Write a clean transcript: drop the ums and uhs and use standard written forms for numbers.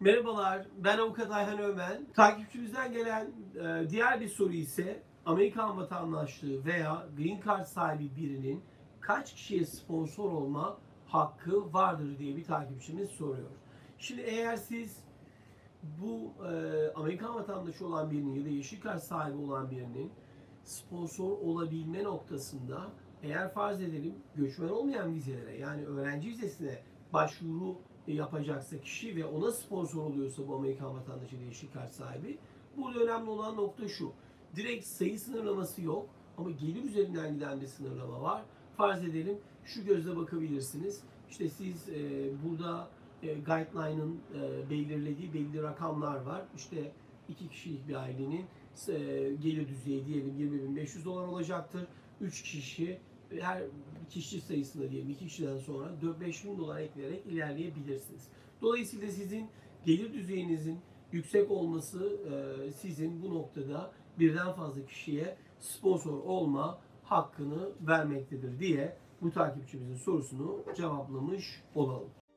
Merhabalar, ben Avukat Ayhan Öğmen. Takipçimizden gelen diğer bir soru ise Amerikan vatandaşlığı veya Green Card sahibi birinin kaç kişiye sponsor olma hakkı vardır diye bir takipçimiz soruyor. Şimdi eğer siz bu Amerikan vatandaşı olan birinin ya da yeşil kart sahibi olan birinin sponsor olabilme noktasında eğer farz edelim göçmen olmayan vizelere yani öğrenci vizesine başvuru yapacaksa kişi ve ona sponsor oluyorsa bu Amerikan vatandaşı yeşil kart sahibi, burada önemli olan nokta şu: direkt sayı sınırlaması yok ama gelir üzerinden giden bir sınırlama var. Farz edelim şu gözle bakabilirsiniz. İşte siz burada guideline'ın belirlediği belli rakamlar var. İşte 2 kişilik bir ailenin gelir düzeyi diyelim 20.500 dolar olacaktır. 3 kişi, her kişi sayısında diyelim 2 kişiden sonra 4-5.000 dolar ekleyerek ilerleyebilirsiniz. Dolayısıyla sizin gelir düzeyinizin yüksek olması sizin bu noktada birden fazla kişiye sponsor olma hakkını vermektedir diye bu takipçimizin sorusunu cevaplamış olalım.